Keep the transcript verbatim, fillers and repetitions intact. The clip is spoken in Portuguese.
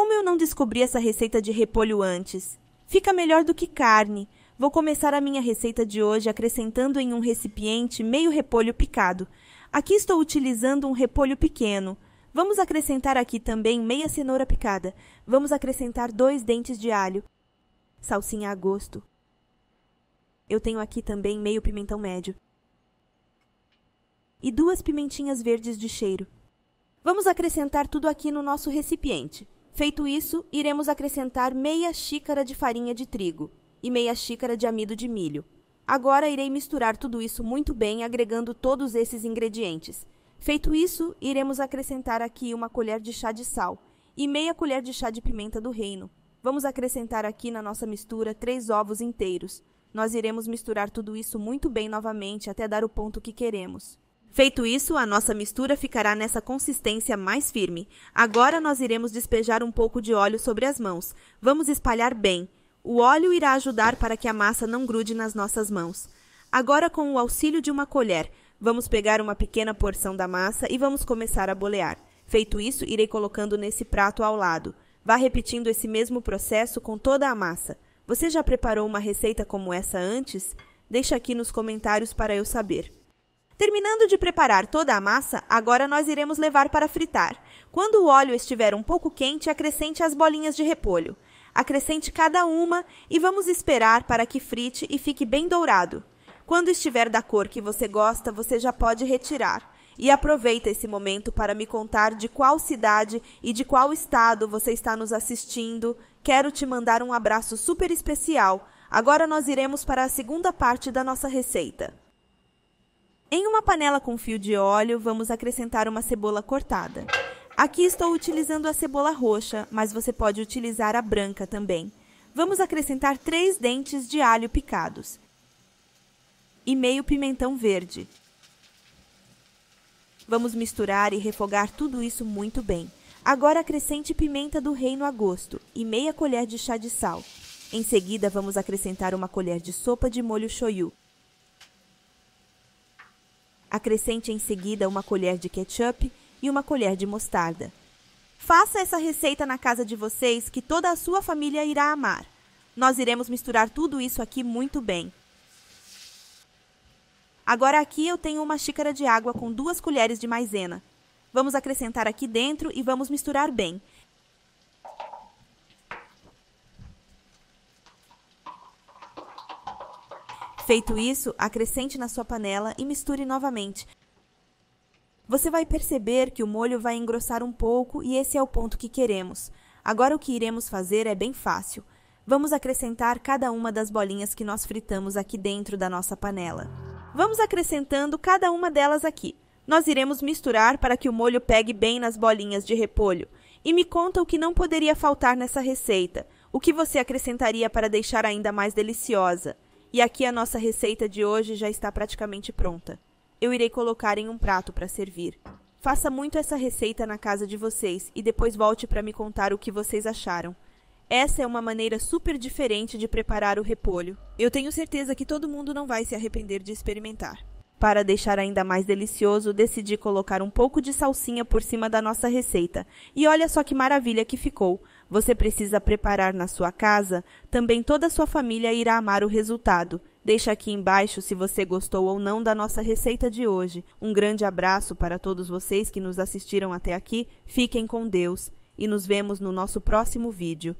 Como eu não descobri essa receita de repolho antes? Fica melhor do que carne. Vou começar a minha receita de hoje acrescentando em um recipiente meio repolho picado. Aqui estou utilizando um repolho pequeno. Vamos acrescentar aqui também meia cenoura picada. Vamos acrescentar dois dentes de alho. Salsinha a gosto. Eu tenho aqui também meio pimentão médio. E duas pimentinhas verdes de cheiro. Vamos acrescentar tudo aqui no nosso recipiente. Feito isso, iremos acrescentar meia xícara de farinha de trigo e meia xícara de amido de milho. Agora irei misturar tudo isso muito bem, agregando todos esses ingredientes. Feito isso, iremos acrescentar aqui uma colher de chá de sal e meia colher de chá de pimenta do reino. Vamos acrescentar aqui na nossa mistura três ovos inteiros. Nós iremos misturar tudo isso muito bem novamente até dar o ponto que queremos. Feito isso, a nossa mistura ficará nessa consistência mais firme. Agora nós iremos despejar um pouco de óleo sobre as mãos. Vamos espalhar bem. O óleo irá ajudar para que a massa não grude nas nossas mãos. Agora, com o auxílio de uma colher, vamos pegar uma pequena porção da massa e vamos começar a bolear. Feito isso, irei colocando nesse prato ao lado. Vá repetindo esse mesmo processo com toda a massa. Você já preparou uma receita como essa antes? Deixa aqui nos comentários para eu saber. Terminando de preparar toda a massa, agora nós iremos levar para fritar. Quando o óleo estiver um pouco quente, acrescente as bolinhas de repolho. Acrescente cada uma e vamos esperar para que frite e fique bem dourado. Quando estiver da cor que você gosta, você já pode retirar. E aproveita esse momento para me contar de qual cidade e de qual estado você está nos assistindo. Quero te mandar um abraço super especial. Agora nós iremos para a segunda parte da nossa receita. Em uma panela com fio de óleo, vamos acrescentar uma cebola cortada. Aqui estou utilizando a cebola roxa, mas você pode utilizar a branca também. Vamos acrescentar três dentes de alho picados e meio pimentão verde. Vamos misturar e refogar tudo isso muito bem. Agora acrescente pimenta do reino a gosto e meia colher de chá de sal. Em seguida, vamos acrescentar uma colher de sopa de molho shoyu. Acrescente em seguida uma colher de ketchup e uma colher de mostarda. Faça essa receita na casa de vocês que toda a sua família irá amar. Nós iremos misturar tudo isso aqui muito bem. Agora aqui eu tenho uma xícara de água com duas colheres de maisena. Vamos acrescentar aqui dentro e vamos misturar bem. Feito isso, acrescente na sua panela e misture novamente. Você vai perceber que o molho vai engrossar um pouco e esse é o ponto que queremos. Agora o que iremos fazer é bem fácil. Vamos acrescentar cada uma das bolinhas que nós fritamos aqui dentro da nossa panela. Vamos acrescentando cada uma delas aqui. Nós iremos misturar para que o molho pegue bem nas bolinhas de repolho. E me conta o que não poderia faltar nessa receita. O que você acrescentaria para deixar ainda mais deliciosa? E aqui a nossa receita de hoje já está praticamente pronta. Eu irei colocar em um prato para servir. Faça muito essa receita na casa de vocês e depois volte para me contar o que vocês acharam. Essa é uma maneira super diferente de preparar o repolho. Eu tenho certeza que todo mundo não vai se arrepender de experimentar. Para deixar ainda mais delicioso, decidi colocar um pouco de salsinha por cima da nossa receita. E olha só que maravilha que ficou! Você precisa preparar na sua casa, também toda a sua família irá amar o resultado. Deixa aqui embaixo se você gostou ou não da nossa receita de hoje. Um grande abraço para todos vocês que nos assistiram até aqui, fiquem com Deus e nos vemos no nosso próximo vídeo.